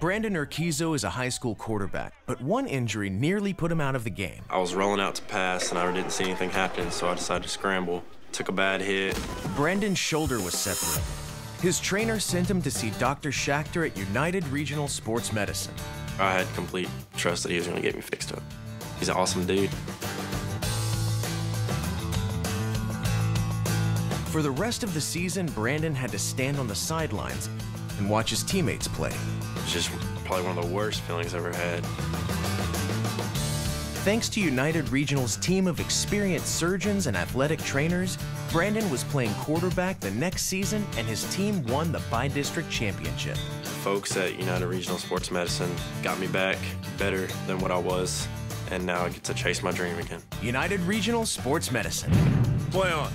Brandon Urquizo is a high school quarterback, but one injury nearly put him out of the game. I was rolling out to pass, and I didn't see anything happen, so I decided to scramble. Took a bad hit. Brandon's shoulder was separated. His trainer sent him to see Dr. Schacter at United Regional Sports Medicine. I had complete trust that he was going to get me fixed up. He's an awesome dude. For the rest of the season, Brandon had to stand on the sidelines and watch his teammates play. It's just probably one of the worst feelings I've ever had. Thanks to United Regional's team of experienced surgeons and athletic trainers, Brandon was playing quarterback the next season, and his team won the bi-district championship. The folks at United Regional Sports Medicine got me back better than what I was, and now I get to chase my dream again. United Regional Sports Medicine. Play on.